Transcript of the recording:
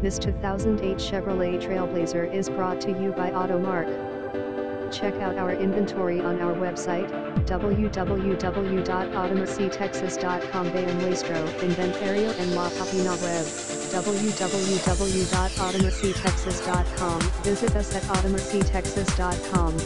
This 2008 Chevrolet Trailblazer is brought to you by Automerc. Check out our inventory on our website, www.automerctexas.com. Bayern nuestro inventario en la página web, www.automerctexas.com. Visit us at automerctexas.com.